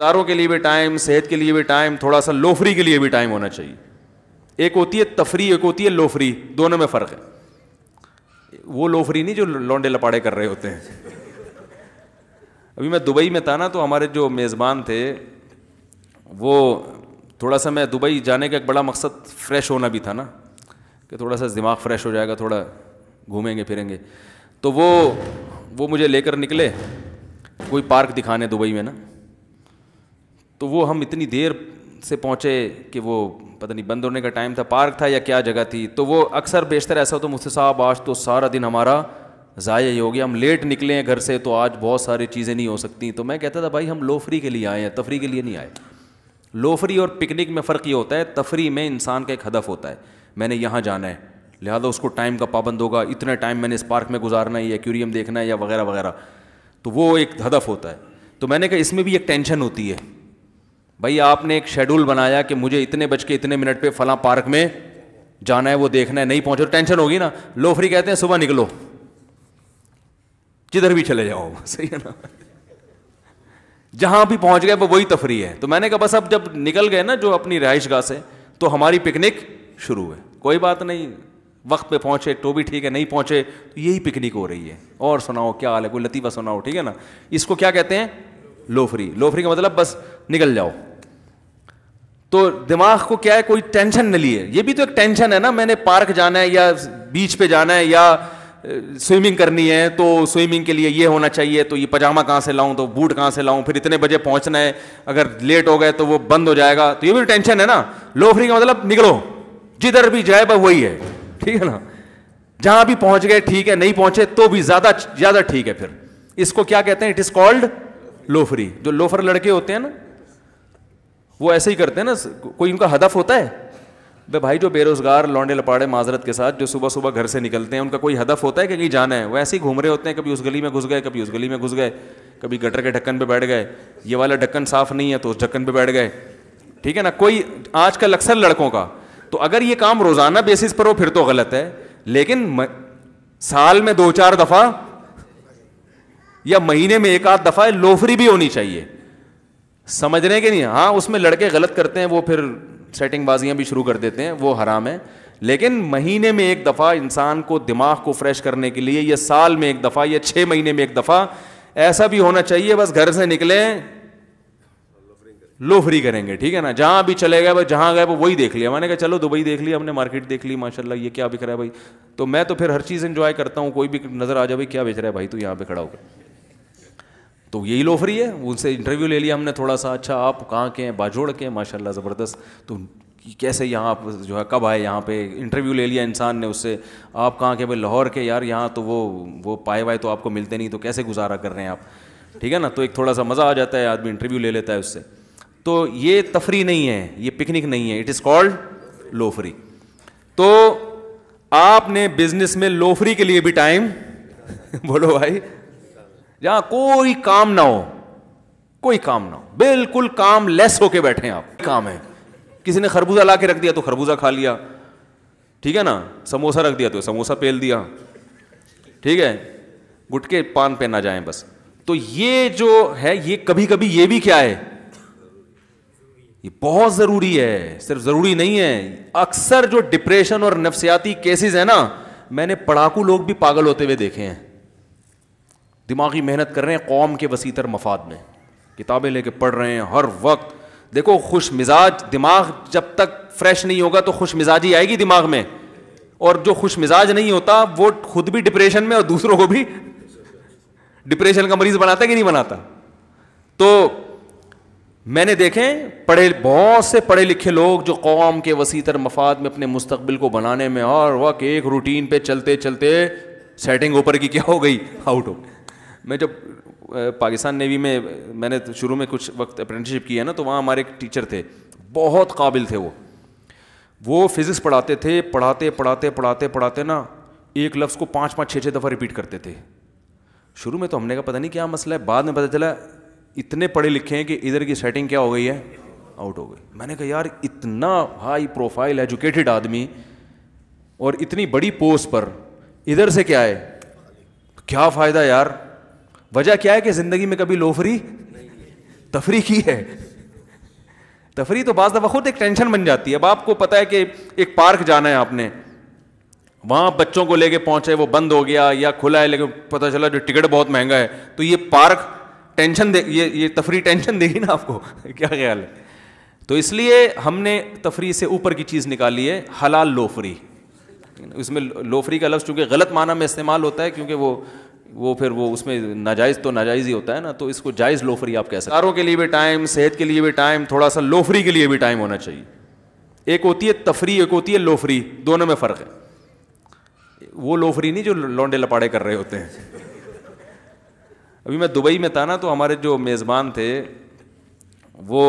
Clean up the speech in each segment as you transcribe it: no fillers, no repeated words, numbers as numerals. दारों के लिए भी टाइम, सेहत के लिए भी टाइम, थोड़ा सा लोफरी के लिए भी टाइम होना चाहिए। एक होती है तफरी, एक होती है लोफरी, दोनों में फ़र्क है। वो लोफरी नहीं जो लौंडे लपाड़े कर रहे होते हैं। अभी मैं दुबई में था ना, तो हमारे जो मेज़बान थे वो थोड़ा सा, मैं दुबई जाने का एक बड़ा मकसद फ़्रेश होना भी था ना, कि थोड़ा सा दिमाग फ़्रेश हो जाएगा, थोड़ा घूमेंगे फिरेंगे। तो वो मुझे लेकर निकले कोई पार्क दिखाने दुबई में ना। तो वो हम इतनी देर से पहुँचे कि वो पता नहीं बंद होने का टाइम था, पार्क था या क्या जगह थी। तो वो अक्सर बेशतर ऐसा होता तो मुझसे, साहब आज तो सारा दिन हमारा ज़ाया ही हो गया, हम लेट निकले हैं घर से, तो आज बहुत सारी चीज़ें नहीं हो सकती। तो मैं कहता था भाई हम लोफरी के लिए आए हैं, तफरी के लिए नहीं आए। लोफरी और पिकनिक में फ़र्क ये होता है, तफरी में इंसान का एक हदफ होता है, मैंने यहाँ जाना है, लिहाजा उसको टाइम का पाबंद होगा, इतना टाइम मैंने इस पार्क में गुजारना है या एक्वेरियम देखना है या वगैरह वगैरह, तो वो एक हदफ होता है। तो मैंने कहा इसमें भी एक टेंशन होती है भाई, आपने एक शेड्यूल बनाया कि मुझे इतने बज के इतने मिनट पे फलां पार्क में जाना है, वो देखना है, नहीं पहुँचे तो टेंशन होगी ना। लोफरी कहते हैं सुबह निकलो जिधर भी चले जाओ, सही है ना, जहाँ भी पहुँच गए वही तफरी है। तो मैंने कहा बस अब जब निकल गए ना जो अपनी रिहाइश गाह से, तो हमारी पिकनिक शुरू है। कोई बात नहीं, वक्त पे पहुँचे तो भी ठीक है, नहीं पहुँचे तो यही पिकनिक हो रही है। और सुनाओ क्या हाल है, कोई लतीफ़ा सुनाओ, ठीक है ना। इसको क्या कहते हैं? लोफरी। लोफरी का मतलब बस निकल जाओ। तो दिमाग को क्या है, कोई टेंशन नहीं लिए। ये भी तो एक टेंशन है ना, मैंने पार्क जाना है या बीच पे जाना है या स्विमिंग करनी है, तो स्विमिंग के लिए ये होना चाहिए, तो ये पजामा कहाँ से लाऊं, तो बूट कहाँ से लाऊं, फिर इतने बजे पहुंचना है, अगर लेट हो गए तो वो बंद हो जाएगा, तो ये भी टेंशन है ना। लोफरी का मतलब निकलो जिधर भी जाए वही है, ठीक है ना, जहाँ भी पहुँच गए ठीक है, नहीं पहुँचे तो भी ज़्यादा ज़्यादा ठीक है। फिर इसको क्या कहते हैं? इट इज़ कॉल्ड लोफरी। जो लोफर लड़के होते हैं ना वो ऐसे ही करते हैं ना, कोई उनका हदफ होता है। भाई जो बेरोजगार लौंडे लपाड़े माजरत के साथ जो सुबह सुबह घर से निकलते हैं, उनका कोई हदफ होता है कि कहीं जाना है, वो ऐसे ही घूम रहे होते हैं, कभी उस गली में घुस गए, कभी उस गली में घुस गए, कभी गटर के ढक्कन पे बैठ गए, ये वाला ढक्कन साफ़ नहीं है तो उस ढक्कन पे बैठ गए, ठीक है ना। कोई आजकल अक्सर लड़कों का, तो अगर ये काम रोज़ाना बेसिस पर हो फिर तो गलत है, लेकिन साल में 2-4 दफ़ा या महीने में 1-8 दफ़ा लोफरी भी होनी चाहिए, समझ रहे हैं कि नहीं। हाँ उसमें लड़के गलत करते हैं, वो फिर सेटिंग बाजियाँ भी शुरू कर देते हैं, वो हराम है। लेकिन महीने में 1 दफ़ा इंसान को दिमाग को फ्रेश करने के लिए, या साल में 1 दफ़ा या 6 महीने में 1 दफ़ा ऐसा भी होना चाहिए, बस घर से निकलें लोफरी करेंगे, ठीक है ना। जहाँ भी चले गए, जहाँ गए वही देख लिया। मैंने कहा चलो दुबई देख लिया हमने, मार्केट देख ली, माशाल्लाह ये क्या बिक रहा है भाई, तो मैं तो फिर हर चीज़ इन्जॉय करता हूँ, कोई भी नज़र आ जाए भाई क्या बेच रहा है भाई तू यहाँ पर खड़ा होकर, तो यही लोफरी है। उनसे इंटरव्यू ले लिया हमने थोड़ा सा, अच्छा आप कहाँ के हैं? बाजोड़ के हैं, माशाल्लाह ज़बरदस्त, तो कैसे यहाँ आप जो है कब आए यहाँ पे? इंटरव्यू ले लिया इंसान ने उससे, आप कहाँ के? भाई लाहौर के। यार यहाँ तो वो पाए वाए तो आपको मिलते नहीं, तो कैसे गुजारा कर रहे हैं आप, ठीक है ना। तो एक थोड़ा सा मज़ा आ जाता है, आदमी इंटरव्यू ले लेता है उससे। तो ये तफरी नहीं है, ये पिकनिक नहीं है, इट इज़ कॉल्ड लोफरी। तो आपने बिजनेस में लोफरी के लिए भी टाइम बोलो भाई, जहाँ कोई काम ना हो, कोई काम ना हो, बिल्कुल काम लेस होके बैठे हैं आप। काम है, किसी ने खरबूजा ला के रख दिया तो खरबूजा खा लिया, ठीक है ना। समोसा रख दिया तो समोसा पेल दिया, ठीक है, गुटके पान पे ना जाएं बस। तो ये जो है ये कभी कभी ये भी क्या है, ये बहुत ज़रूरी है, सिर्फ ज़रूरी नहीं है। अक्सर जो डिप्रेशन और नफसियाती केसेस है ना, मैंने पढ़ाकू लोग भी पागल होते हुए देखे हैं, दिमागी मेहनत कर रहे हैं कौम के वसीतर मफाद में, किताबें लेके पढ़ रहे हैं हर वक्त। देखो खुश मिजाज दिमाग जब तक फ्रेश नहीं होगा तो खुश मिजाजी आएगी दिमाग में, और जो खुश मिजाज नहीं होता वो खुद भी डिप्रेशन में और दूसरों को भी डिप्रेशन का मरीज बनाता कि नहीं बनाता। तो मैंने देखे पढ़े बहुत से पढ़े लिखे लोग जो कौम के वसीतर मफाद में अपने मुस्तकबिल को बनाने में हर वक्त एक रूटीन पर चलते चलते सेटिंग ऊपर की क्या हो गई, आउट हो गई। मैं जब पाकिस्तान नेवी में मैंने शुरू में कुछ वक्त अप्रेंटिसशिप किया ना, तो वहाँ हमारे एक टीचर थे, बहुत काबिल थे। वो फिज़िक्स पढ़ाते थे, पढ़ाते पढ़ाते पढ़ाते पढ़ाते ना एक लफ्ज़ को 5-5, 6-6 दफ़ा रिपीट करते थे। शुरू में तो हमने कहा पता नहीं क्या मसला है, बाद में पता चला इतने पढ़े लिखे हैं कि इधर की सेटिंग क्या हो गई है, आउट हो गई। मैंने कहा यार इतना हाई प्रोफाइल एजुकेटेड आदमी और इतनी बड़ी पोस्ट पर इधर से क्या है, क्या फ़ायदा यार। वजह क्या है कि ज़िंदगी में कभी लोफरी तफरी की है। तफरी तो बाज़ दफ़ा खुद एक टेंशन बन जाती है। अब आपको पता है कि एक पार्क जाना है आपने, वहाँ बच्चों को लेके पहुँचे, वो बंद हो गया या खुला है लेकिन पता चला जो टिकट बहुत महंगा है, तो ये पार्क टेंशन दे, ये तफरी टेंशन देगी ना आपको क्या ख्याल है? तो इसलिए हमने तफरी से ऊपर की चीज़ निकाली है हलाल लोफरी। इसमें लोफरी का लफ्ज़ चूँकि गलत माना में इस्तेमाल होता है, क्योंकि वो फिर वो उसमें नाजायज़ तो नाजायज़ ही होता है ना, तो इसको जायज़ लोफरी आप कह सकते हैं। कारों के लिए भी टाइम, सेहत के लिए भी टाइम, थोड़ा सा लोफरी के लिए भी टाइम होना चाहिए। एक होती है तफरी, एक होती है लोफरी, दोनों में फ़र्क है। वो लोफरी नहीं जो लौंडे लपाड़े कर रहे होते हैं। अभी मैं दुबई में था ना, तो हमारे जो मेज़बान थे वो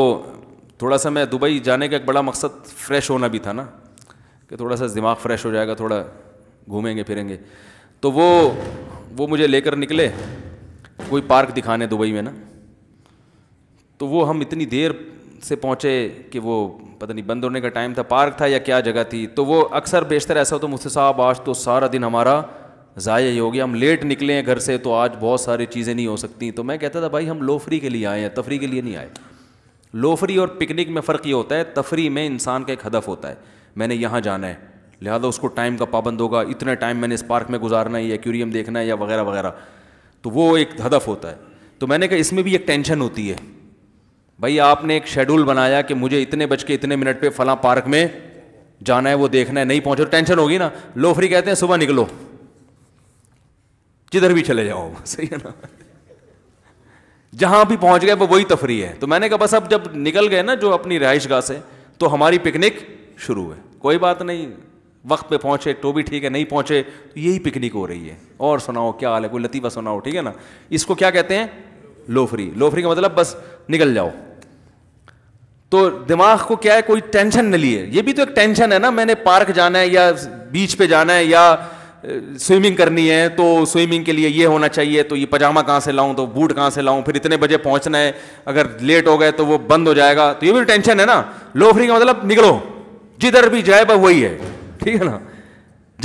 थोड़ा सा, मैं दुबई जाने का एक बड़ा मकसद फ़्रेश होना भी था ना, कि थोड़ा सा दिमाग फ़्रेश हो जाएगा, थोड़ा घूमेंगे फिरेंगे। तो वो मुझे लेकर निकले कोई पार्क दिखाने दुबई में ना, तो वो हम इतनी देर से पहुँचे कि वो पता नहीं बंद होने का टाइम था, पार्क था या क्या जगह थी। तो वो अक्सर बेशतर ऐसा होता, तो मुझसे साहब आज तो सारा दिन हमारा ज़ाया ही हो गया, हम लेट निकले हैं घर से, तो आज बहुत सारी चीज़ें नहीं हो सकती। तो मैं कहता था भाई हम लोफरी के लिए आए हैं, तफरी के लिए नहीं आए। लोफरी और पिकनिक में फ़र्क ये होता है, तफरी में इंसान का एक हदफ होता है, मैंने यहाँ जाना है, लिहाजा उसको टाइम का पाबंद होगा, इतना टाइम मैंने इस पार्क में गुजारना है या एक्वेरियम देखना है या वगैरह वगैरह, तो वो एक हदफ होता है। तो मैंने कहा इसमें भी एक टेंशन होती है, भाई आपने एक शेड्यूल बनाया कि मुझे इतने बज के इतने मिनट पे फलां पार्क में जाना है, वो देखना है, नहीं पहुँचो टेंशन होगी ना। लोफरी कहते हैं सुबह निकलो जिधर भी चले जाओ, सही है ना, जहाँ भी पहुँच गए वो वही तफरी है। तो मैंने कहा बस अब जब निकल गए ना जो अपनी रिहाइश गाह से, तो हमारी पिकनिक शुरू है। कोई बात नहीं, वक्त पे पहुँचे तो भी ठीक है, नहीं पहुँचे तो यही पिकनिक हो रही है। और सुनाओ क्या हाल है, कोई लतीफ़ा सुनाओ, ठीक है ना। इसको क्या कहते हैं? लोफरी। लोफरी का मतलब बस निकल जाओ। तो दिमाग को क्या है, कोई टेंशन न लिए। ये भी तो एक टेंशन है ना, मैंने पार्क जाना है या बीच पे जाना है या स्विमिंग करनी है, तो स्विमिंग के लिए ये होना चाहिए, तो ये पजामा कहाँ से लाऊं, तो बूट कहाँ से लाऊं, फिर इतने बजे पहुंचना है, अगर लेट हो गए तो वो बंद हो जाएगा, तो ये भी टेंशन है ना। लोफरी का मतलब निकलो जिधर भी जाए पर वही है, ठीक है ना,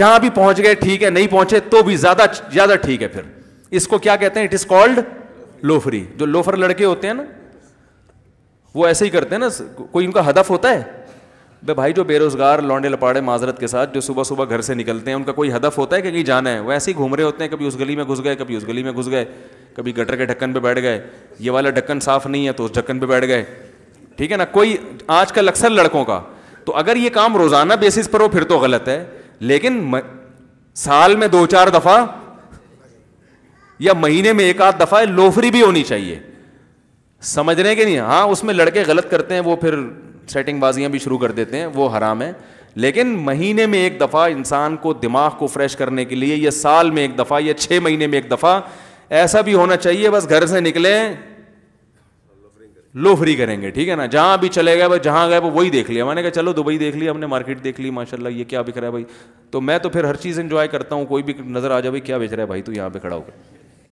जहाँ भी पहुँच गए ठीक है, नहीं पहुँचे तो भी ज़्यादा ज़्यादा ठीक है। फिर इसको क्या कहते हैं? इट इज़ कॉल्ड लोफरी। जो लोफर लड़के होते हैं ना वो ऐसे ही करते हैं ना, कोई उनका हदफ होता है। भाई जो बेरोजगार लौंडे लपाड़े माजरत के साथ जो सुबह सुबह घर से निकलते हैं, उनका कोई हदफ होता है कि कहीं जाना है, वो ऐसे ही घूम रहे होते हैं, कभी उस गली में घुस गए, कभी उस गली में घुस गए, कभी गटर के ढक्कन पे बैठ गए, ये वाला ढक्कन साफ़ नहीं है तो उस ढक्कन पे बैठ गए, ठीक है ना। कोई आजकल अक्सर लड़कों का, तो अगर ये काम रोज़ाना बेसिस पर हो फिर तो गलत है, लेकिन साल में 2-4 दफ़ा या महीने में 1-8 दफ़ा लोफरी भी होनी चाहिए, समझने के नहीं। हाँ उसमें लड़के गलत करते हैं, वो फिर सेटिंग बाजियाँ भी शुरू कर देते हैं, वो हराम है, लेकिन महीने में 1 दफ़ा इंसान को दिमाग को फ्रेश करने के लिए, या साल में 1 दफ़ा या 6 महीने में 1 दफ़ा ऐसा भी होना चाहिए, बस घर से निकलें लोफरी करेंगे, ठीक है ना। जहाँ भी चले गए, जहाँ गए वो वही देख लिया। मैंने कहा चलो दुबई देख लिया हमने, मार्केट देख ली, माशाल्लाह ये क्या बिक रहा है भाई, तो मैं तो फिर हर चीज़ इन्जॉय करता हूँ, कोई भी नज़र आ जाए भाई क्या बेच रहा है भाई, तो यहाँ पर खड़ा होकर